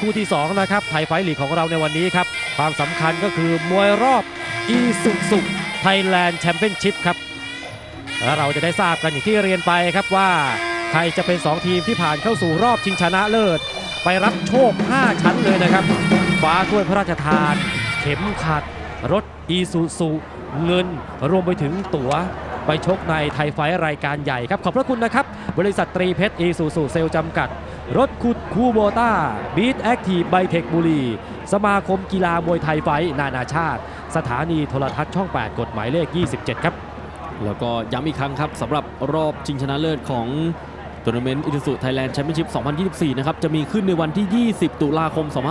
คู่ที่2นะครับไทยไฟท์ลีกของเราในวันนี้ครับความสำคัญก็คือมวยรอบอีซุซุไทยแลนด์แชมเปี้ยนชิพครับและเราจะได้ทราบกันอย่างที่เรียนไปครับว่าใครจะเป็น2ทีมที่ผ่านเข้าสู่รอบชิงชนะเลิศไปรับโชค5ชั้นเลยนะครับฟ้าถ้วยพระราชทานเข็มขัดรถอีซูซุเงินรวมไปถึงตั๋วไปชกในไทยไฟท์รายการใหญ่ครับขอบพระคุณนะครับบริษัทตรีเพชรอีซูซุเซลจำกัดรถขุดคูโบต้าบีทแอคทีฟไบเทคบุรีสมาคมกีฬามวยไทยไฟท์นานาชาติสถานีโทรทัศน์ช่อง8กฎหมายเลข27ครับแล้วก็ย้ำอีกครั้งครับสำหรับรอบชิงชนะเลิศของทัวร์นาเมนต์อิซุซุไทยแลนด์แชมเปี้ยนชิพ 2024 นะครับจะมีขึ้นในวันที่ 20 ตุลาคม 2567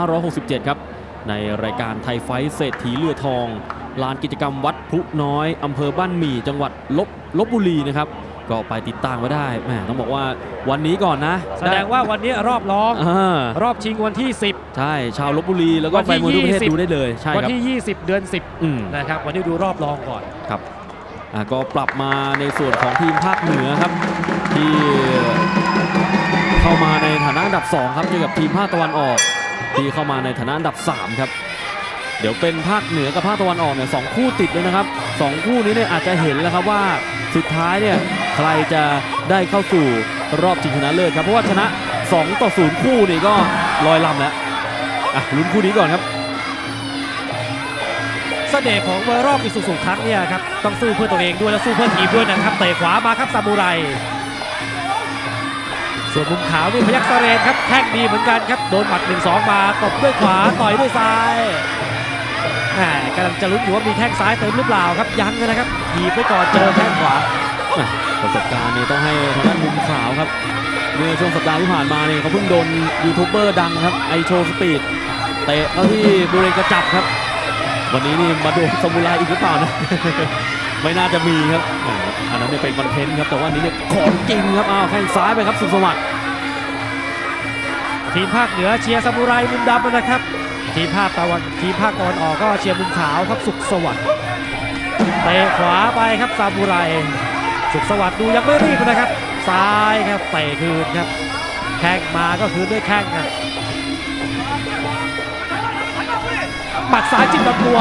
ครับในรายการไทยไฟท์เศรษฐีเลือดทองลานกิจกรรมวัดพลุน้อยอำเภอบ้านหมี่จังหวัดลพบุรีนะครับก็ไปติดตามมาได้แหมต้องบอกว่าวันนี้ก่อนนะแสดงว่าวันนี้รอบรองรอบชิงวันที่ 10 ใช่ชาวลพบุรีแล้วก็ไปมวยทั่วประเทศดูได้เลยใช่ครับวันที่ 20 เดือน 10 นะครับวันนี้ดูรอบรองก่อนครับก็ปรับมาในส่วนของทีมภาคเหนือครับที่เข้ามาในฐานะอันดับ2ครับเจอกับทีมภาคตะวันออกที่เข้ามาในฐานะอันดับ3ครับเดี๋ยวเป็นภาคเหนือกับภาคตะวันออกเนี่ย2คู่ติดเลยนะครับ2คู่นี้เนี่ยอาจจะเห็นแล้วครับว่าสุดท้ายเนี่ยใครจะได้เข้าสู่รอบชิงชนะเลิศครับเพราะว่าชนะ2-0คู่นี่ก็ลอยลำแล้วลุ้นคู่นี้ก่อนครับเสน่ห์ของมวยรอบอีซุซุครั้งเนี่ยครับต้องสู้เพื่อตัวเองด้วยและสู้เพื่อทีมด้วยนะครับเตะขวามาครับซามูไรส่วนมุมขาวนี่พยัคฆ์เสรีครับแข้งดีเหมือนกันครับโดนหมัด 1-2 มาตบด้วยขวาต่อยด้วยซ้ายกำลังจะลุ้นอยู่ว่ามีแข้งซ้ายเติมหรือเปล่าครับยังนะครับถีบไปก่อนเจอแข้งขวาประสบการณ์นี่ต้องให้ทางด้านมุมขาวครับเมื่อช่วงสัปดาห์ที่ผ่านมาเนี่ยเขาเพิ่งโดนยูทูบเบอร์ดังครับไอโชว์สปีดเตะเข้าที่บริเวณกระจับครับวันนี้นี่มาโดนซามูไรอีกหรือเปล่านะไม่น่าจะมีครับอันนั้นเนี่ยเป็นคอนเทนต์ครับแต่ว่านี้เนี่ยของจริงครับแข้งซ้ายไปครับสุขสวัสดิ์ทีมภาคเหนือเชียร์ซามูไรมุมดำนะครับทีมภาคตะวันออกก็เชียร์มุมขาวครับสุขสวัสดิ์เตะขวาไปครับซามูไรสุขสวัสดิ์ดูยังไม่รีบนะครับซ้ายครับเตะคืนครับแข้งมาก็คืนด้วยแข้งครับหมัดซ้ายจิ้มลำตัว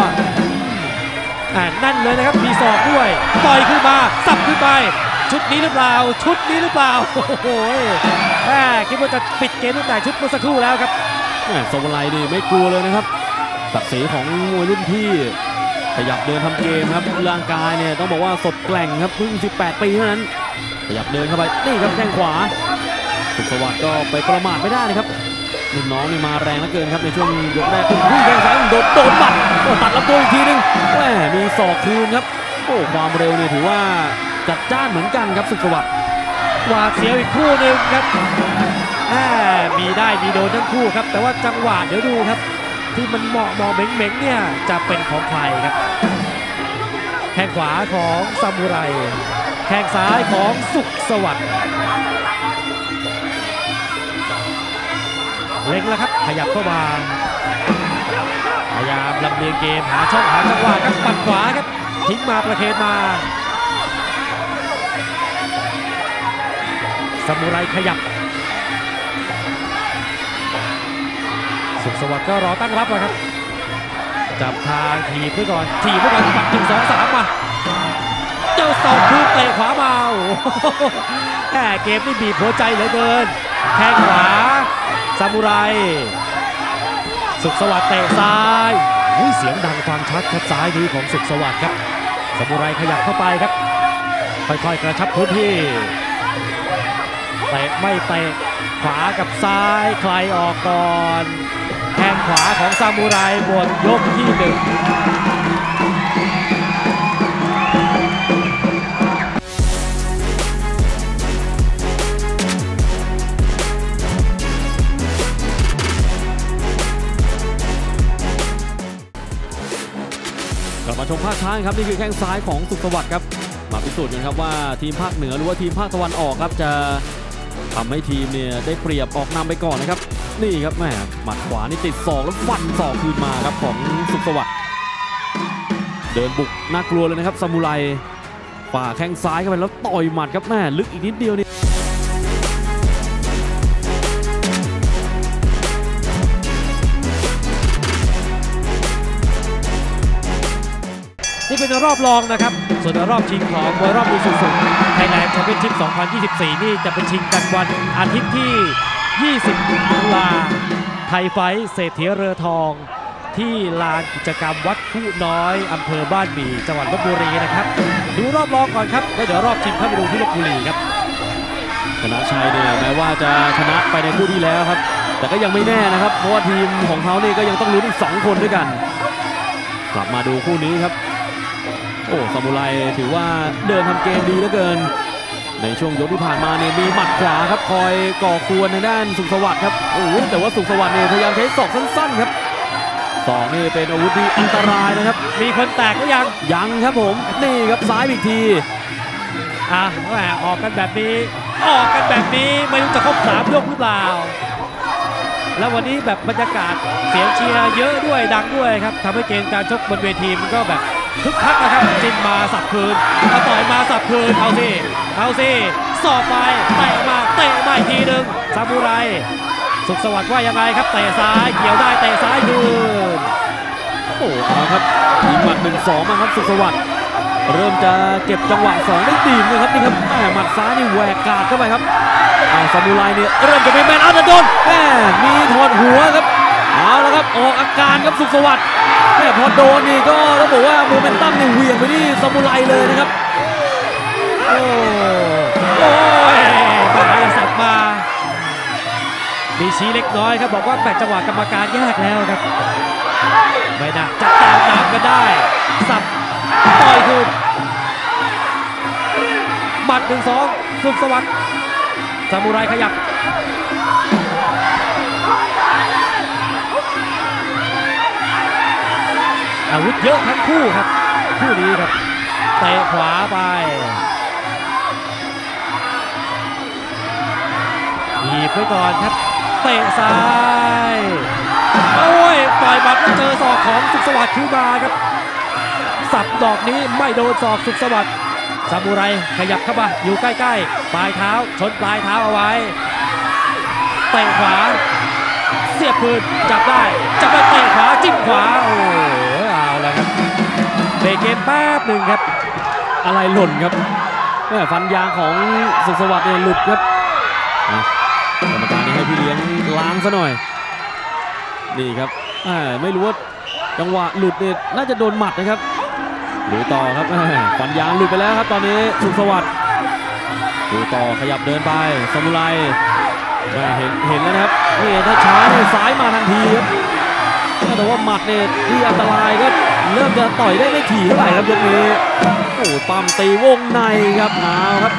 นั่นเลยนะครับมีศอกด้วยต่อยขึ้นมาสับขึ้นไปชุดนี้หรือเปล่าโอ้โหคิดว่าจะปิดเกมตั้งแต่ชุดเมื่อสักครู่แล้วครับซามูไรนี่ไม่กลัวเลยนะครับศักดิ์ศรีของมวยรุ่นพี่ขยับเดินทำเกมครับร่างกายเนี่ยต้องบอกว่าสดแกร่งครับเพิ่ง18 ปีเท่านั้นขยับเดินเข้าไปนี่ครับแข้งขวาสุขสวัสดิ์ก็ไปประมาทไม่ได้นะครับรุ่นน้องนี่มาแรงเหลือเกินครับในช่วงยกแรกพุ่งแข้งซ้ายโดนหมัดตัดลำตัวอีกทีนึงแหมมีศอกคืนครับโอ้ความเร็วเนี่ยถือว่าจัดจ้านเหมือนกันครับสุขสวัสดิ์วาดเสียวอีกคู่นึงครับมีได้มีโดนทั้งคู่ครับแต่ว่าจังหวะเดี๋ยวดูครับที่มันเหมาะเม้งเนี่ยจะเป็นของใครครับแข้งขวาของซามูไรแข้งซ้ายของสุขสวัสดิ์เล็งแล้วครับขยับเข้ามาพยายามลำเลียงเกมหาช่องหาจังหวะครับปัดขวาครับทิ้งมาประเคนมาซามูไรขยับสุขสวัสดิ์ก็รอตั้งรับแล้วครับจับทางถีบไว้ก่อนปัด 1-2-3 มาเจ้าสองคืนเตะขวามาแต่เกมนี่บีบหัวใจเหลือเกินแข้งขวาซามูไรสุขสวัสดิ์เตะซ้ายเสียงดังฟังชัดครับซ้ายดีของสุขสวัสดิ์ครับซามูไรขยับเข้าไปครับค่อยๆกระชับพื้นที่เตะไม่เตะขวากับซ้ายใครออกก่อนแข้งขวาของซามูไรบนยกที่1กลับมาชมภาคช้างครับนี่คือแข้งซ้ายของสุขสวัสดิ์ครับมาพิสูจน์กันครับว่าทีมภาคเหนือหรือว่าทีมภาคตะวันออกครับจะทำให้ทีมเนี่ยได้เปรียบออกนำไปก่อนนะครับนี่ครับแหมหมัดขวานี่ติดศอกแล้วฟันศอกคืนมาครับของสุขสวัสดิ์เดินบุกน่ากลัวเลยนะครับซามูไรฝ่าแข้งซ้ายเข้าไปแล้วต่อยหมัดครับแหมลึกอีกนิดเดียวนี่ นี่เป็นรอบรองนะครับส่วนรอบชิงของมวยรอบดูสุดๆไทยแลนด์แชมเปี้ยนชิพ 2024 นี่จะเป็นชิงกันวันอาทิตย์ที่ 20 ตุลาไทยไฟท์เศรษฐีเรือทองที่ลานกิจกรรมวัดคู่น้อยอำเภอบ้านหมี่จังหวัดลพบุรีนะครับดูรอบรองก่อนครับแล้วเดี๋ยวรอบชิงเข้าไปดูที่ลพบุรีครับชนะชัยเนี่ยแม้ว่าจะชนะไปในคู่ที่แล้วครับแต่ก็ยังไม่แน่นะครับเพราะว่าทีมของเขาเนี่ยก็ยังต้องลุ้นอีก2คนด้วยกันกลับมาดูคู่นี้ครับโอ้ซามูไรถือว่าเดินทำเกมดีเหลือเกินในช่วงยกที่ผ่านมาเนี่ยมีหมัดขวาครับคอยก่อกวนในด้านสุขสวัสดิ์ครับโอ้แต่ว่าสุขสวัสดิ์เนี่ยพยายามใช้ศอกสั้นๆครับศอกนี่เป็นอาวุธที่อันตรายนะครับมีคนแตกหรือยังยังครับผมนี่ครับซ้ายอีกทีออกกันแบบนี้ไม่รู้จะครบ3ยกหรือเปล่าแล้ววันนี้แบบบรรยากาศเสียงเชียร์เยอะด้วยดังด้วยครับทำให้เกมการชกบนเวทีมันก็แบบคึกคักนะครับจินมาสับคืนมาต่อยมาสับคืนเอาสิสอบไปเตะมาอีกทีหนึ่งซามูไรสุขสวัสดิ์ว่ายังไงครับเตะซ้ายเกี่ยวได้เตะซ้ายคืนโอ้เอาครับมีหมัด 1-2 มาครับสุขสวัสดิ์เริ่มจะเก็บจังหวะ2ได้ดีเลยครับนี่ครับแหมหมัดซ้ายนี่แหวกกาดเข้าไปครับซามูไรเนี่ยเริ่มจะเป็นแมนอัพจะโดนแหมมีถอดหัวครับเอาละครับออกอาการครับสุขสวัสดิ์เนี่ยพอโดนนี่ก็ต้องบอกว่าโมเมนตัมเนี่ยเหวี่ยงไปที่ซามูไรเลยนะครับโอ้ยมาสับมามีชี้เล็กน้อยครับบอกว่าแปดจังหวะกรรมการยากแล้วครับไม่น่าจะตามกันได้สับต่อยคืนหมัด 1-2 สุขสวัสดิ์ซามูไรขยับอาวุธเยอะทั้งคู่ครับคู่นี้ครับเตะขวาไปหยีบไว้ก่อนครับเตะซ้ายโอ้ยปล่อยหมัดแล้วเจอศอกของสุขสวัสดิ์ขึ้นมาครับสับดอกนี้ไม่โดนศอกสุขสวัสดิ์ซามูไรขยับเข้ามาอยู่ใกล้ๆปลายเท้าชนปลายเท้าเอาไว้เตะขวาเสียบพื้นจับได้จับไปเตะขวาจิ้มขวาโอ้เอาละครับเบรกเกมแป๊บหนึ่งครับอะไรหล่นครับแม่ฟันยางของสุขสวัสดิ์เนี่ยหลุดครับกรรมการให้พี่เลี้ยงล้างซะหน่อยนี่ครับไม่รู้ว่าจังหวะหลุดเนี่ยน่าจะโดนหมัดนะครับดูต่อครับฟันยางหลุดไปแล้วครับตอนนี้สุขสวัสดิ์ดูต่อขยับเดินไปซามูไรเห็นแล้วนะครับนี่ถ้าช้าเนี่ยซ้ายมาทันทีครับแต่ว่าหมัดเนี่ยที่อันตรายก็เริ่มจะต่อยได้ไม่ถี่เท่าไหร่ครับยกนี้โอ้ปั้มตีวงในครับเอาครับ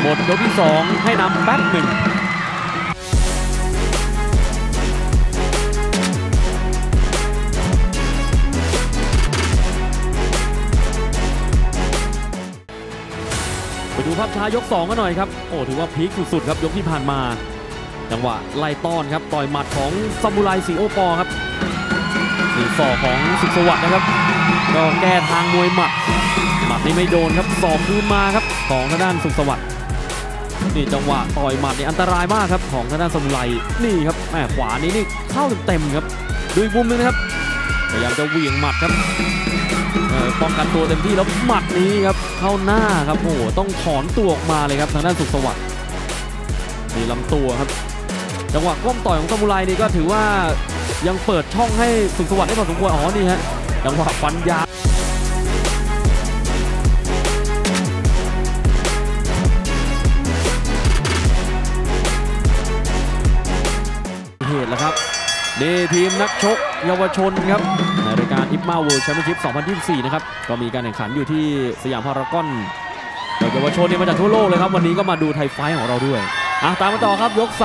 หมดยกที่2ให้นำแป๊บหนึ่งไปดูภาพช้ายก2กันหน่อยครับโอ้ถือว่าพีคสุดๆครับยกที่ผ่านมาจังหวะไล่ต้อนครับต่อยหมัดของซามูไรสีโอปอครับนี่ศอกของสุขสวัสดิ์นะครับก็แก้ทางมวยหมัดนี่ไม่โดนครับศอกคืนมาครับของทางด้านสุขสวัสดิ์นี่จังหวะต่อยหมัดนี่อันตรายมากครับของทางด้านซามูไรนี่ครับแหมขวานี้นี่เข้าเต็มครับดูมุมนึงนะครับพยายามจะเหวี่ยงหมัดครับป้องกันตัวเต็มที่แล้วหมัดนี้ครับเข้าหน้าครับโอ้ต้องถอนตัวออกมาเลยครับทางด้านสุขสวัสดิ์มีลำตัวครับจังหวะก้มต่อยของซามูไรนี่ก็ถือว่ายังเปิดช่องให้สุขสวัสดิ์ได้พอสมควรนี่ฮะจังหวะฟันยาเหตุแล้วครับนี่ทีมนักชกเยาวชนครับในรายการ IMMA World Championship 2024 นะครับก็มีการแข่งขันอยู่ที่สยามพารากอนเยาวชนนี่มาจากทั่วโลกเลยครับวันนี้ก็มาดูไทยไฟท์ของเราด้วยตามมาต่อครับยก3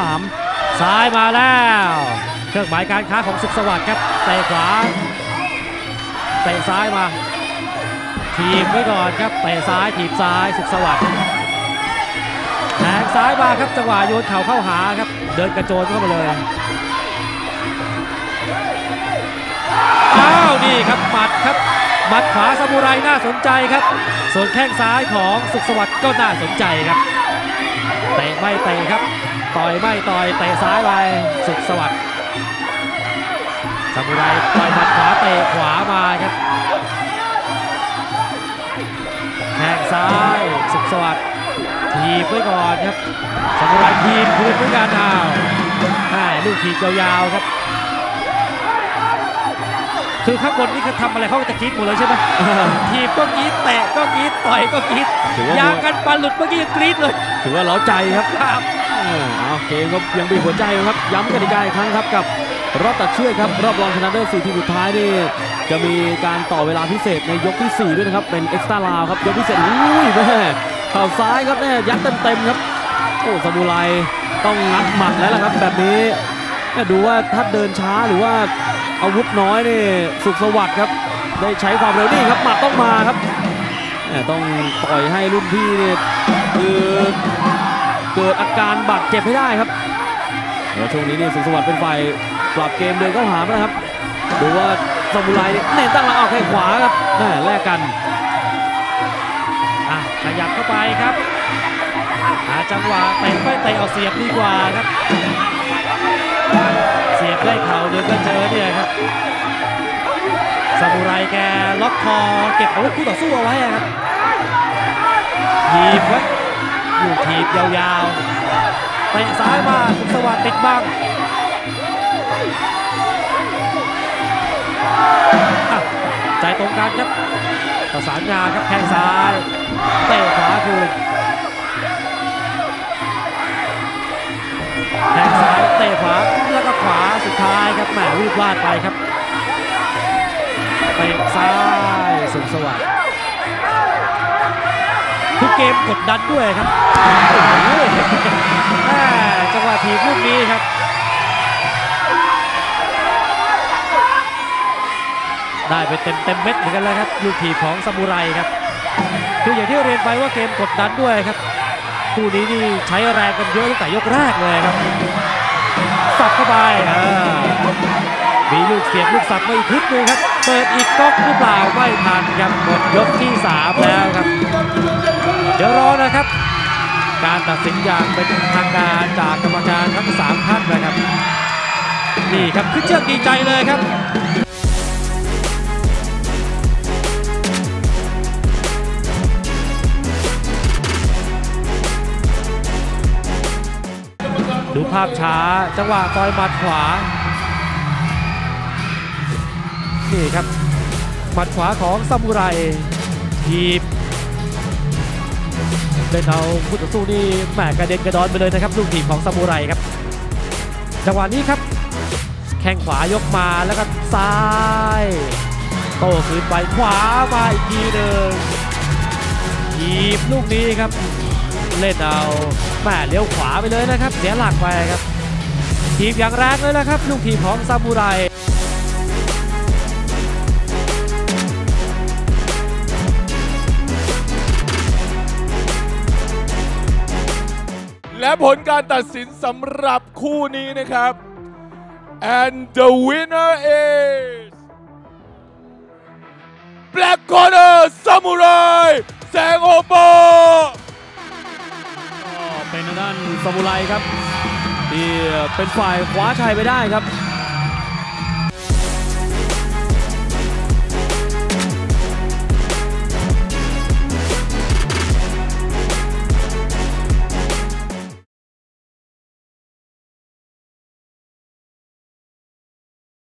ซ้ายมาแล้วเครื่องหมายการค้าของสุขสวัสดิ์ครับเตะขวาเตะซ้ายมาถีบไว้ก่อนครับเตะซ้ายถีบซ้ายสุขสวัสดิ์แทงซ้ายมาครับจังหวะโยนเข่าเข้าหาครับเดินกระโจนเข้ามาเลยนี่ครับหมัดครับหมัดขวาซามูไรน่าสนใจครับส่วนแข้งซ้ายของสุขสวัสดิ์ก็น่าสนใจครับเตะไม่เตะครับต่อยไม่ต่อยเตะซ้ายไปสุขสวัสดิ์ซามูไรต่อยหมัดขวาเตะขวามาครับ ซ้ายสุขสวัสดิ์ถีบไว้ก่อนครับสมุไรทีมคืนด้วยการเอาลูกถีบยาวๆครับคือข้างบนนี่เขาทำอะไรเขาจะกรี๊ดหมดเลยใช่ไหมถีบก็กรี๊ดแตะก็กรี๊ดต่อยก็กรี๊ดยางกันปันหลุดเมื่อกี้กรี๊ดเลยถือว่าเล้าใจครับเกมก็ยังมีหัวใจครับย้ำกติกาอีกครั้งครับกับรอบตัดเชือกครับรอบรองชนะเลิศ4ทีมสุดท้ายนี่จะมีการต่อเวลาพิเศษในยกที่4ด้วยนะครับเป็นเอ็กซ์ตร้าลาวครับยกพิเศษอุ้ยแม่เข่าซ้ายครับแม่ยัดเต็มๆครับโอ้ซามูไรต้องงัดหมัดแล้วล่ะครับแบบนี้ดูว่าถ้าเดินช้าหรือว่าอาวุธน้อยนี่สุขสวัสดิ์ครับได้ใช้ความเร็วนี่ครับหมัดต้องมาครับต้องต่อยให้รุ่นพี่นี่คือเกิดอาการบาดเจ็บให้ได้ครับแล้วช่วงนี้นี่สุขสวัสดิ์เป็นฝ่ายปรับเกมเดินเข้าหานะครับดูว่าซามูไรเนี่ยเน้นตั้งหลักออกแข้งขวาครับแลกกันขยับเข้าไปครับหาจังหวะเตะไม่เตะเอาเสียบดีกว่าครับเสียบได้เข่าเดินก็เจอเนี่ยครับซามูไรแกล็อกคอเก็บอาวุธคู่ต่อสู้เอาไว้ครับถีบครับอยู่ถีบยาวๆเตะซ้ายมาสุขสวัสดิ์ติดบังใจตรงกันครับประสานงานครับแข้งซ้ายเตะขวาคืนแข้งซ้ายเตะขวาแล้วก็ขวาสุดท้ายครับแหมวูบวาดไปครับเตะซ้ายสุขสวัสดิ์ทุกเกมกดดันด้วยครับจังหวะถีบลูกนี้ครับได้ไปเต็มเม็ดเหมือนกันแล้วครับลูกถีบของซามูไรครับคืออย่างที่เรียนไปว่าเกมกดดันด้วยครับคู่นี้นี่ใช้แรงกันเยอะตั้งแต่ยกแรกเลยครับสับเข้าไปมีลูกเสียบลูกสับมาอีกนิดนึงครับเปิดอีกก๊อกหรือเปล่าไม่ทันครับหมดยกที่3แล้วครับเดี๋ยวรอนะครับการตัดสินอย่างเป็นทางการจากกรรมการทั้ง3ท่านนะครับนี่ครับขึ้นเชือกดีใจเลยครับดูภาพช้าจังหวะต่อยหมัดขวานี่ครับหมัดขวาของซามูไรถีบเป็นเอาคู่ต่อสู้นี่แหมกระเด็นกระดอนไปเลยนะครับลูกถีบของซามูไรครับจังหวะนี้ครับแข้งขวายกมาแล้วก็ซ้ายโต้คืนไปขวามาอีกทีหนึ่งถีบลูกนี้ครับเล่นเอาแหมเลี้ยวขวาไปเลยนะครับเสียหลักไปครับถีบอย่างแรงเลยนะครับลูกถีบของซามูไรและผลการตัดสินสำหรับคู่นี้นะครับ and the winner is Black Corner Samurai แสงโอปอเป็นด้านซามูไรครับที่เป็นฝ่ายคว้าชัยไปได้ครับ